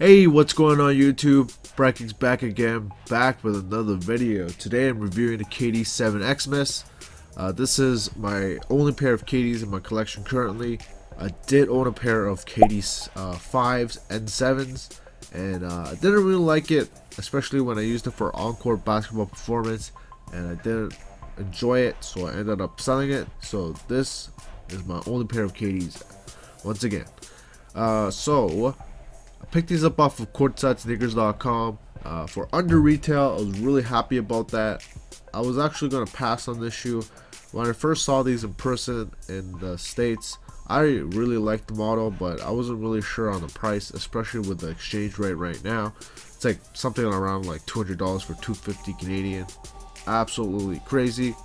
Hey, what's going on YouTube? BrightKicks back again, back with another video. Today I'm reviewing the KD7Xmas. This is my only pair of KDs in my collection currently. I did own a pair of KD5s and 7s, and I didn't really like it, especially when I used it for on-court basketball performance, and I didn't enjoy it, so I ended up selling it. So this is my only pair of KDs once again. I picked these up off of courtside sneakers.com for under retail. I was really happy about that. I was actually going to pass on this shoe. When I first saw these in person in the States, I really liked the model, but I wasn't really sure on the price, especially with the exchange rate right now. It's like something around like $200 for $250 Canadian. Absolutely crazy.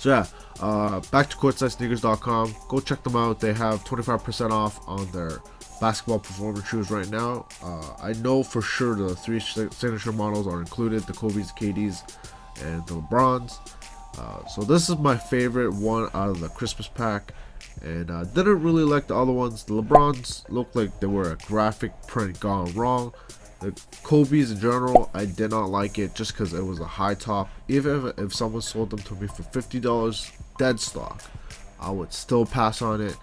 So yeah, back to courtside sneakers.com. Go check them out. They have 25% off on their basketball performance shoes right now. I know for sure the three signature models are included, the Kobe's, KD's, and the LeBron's. So this is my favorite one out of the Christmas pack, and I didn't really like the other ones. The LeBron's looked like they were a graphic print gone wrong. The Kobe's in general, I did not like it just because it was a high top. Even if someone sold them to me for $50 dead stock, I would still pass on it.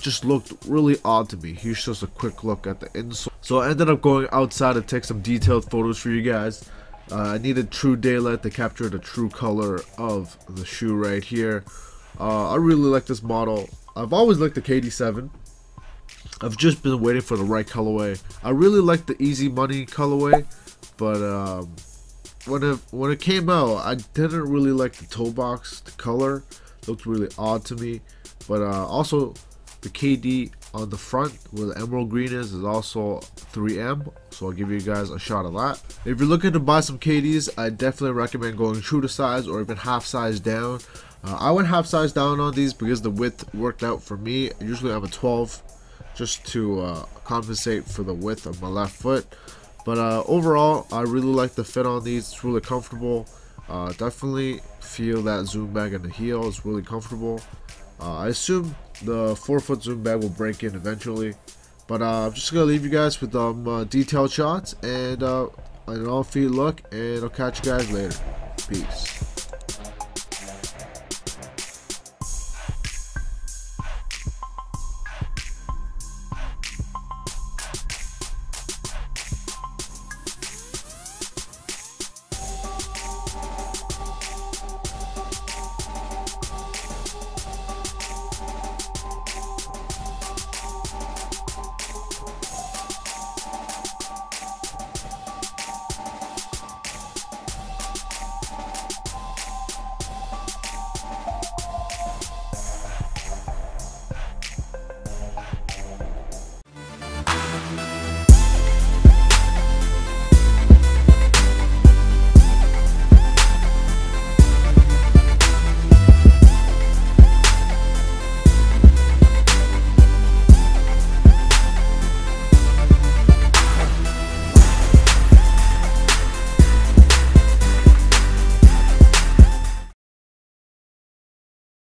Just looked really odd to me. Here's just a quick look at the insole. So I ended up going outside to take some detailed photos for you guys. I needed true daylight to capture the true color of the shoe right here. I really like this model. I've always liked the KD7. I've just been waiting for the right colorway. I really like the Easy Money colorway, but when it came out, I didn't really like the toe box. The color looked really odd to me, but also the KD on the front where the emerald green is also 3M, so I'll give you guys a shot of that. If you're looking to buy some KDs, I definitely recommend going true to size or even half size down. I went half size down on these because the width worked out for me. Usually I'm a 12 just to compensate for the width of my left foot. But overall, I really like the fit on these. It's really comfortable. Definitely feel that zoom bag in the heel. It's really comfortable. I assume the 4-foot zoom bag will break in eventually, but I'm just gonna leave you guys with detailed shots and an all-feet look, and I'll catch you guys later. Peace.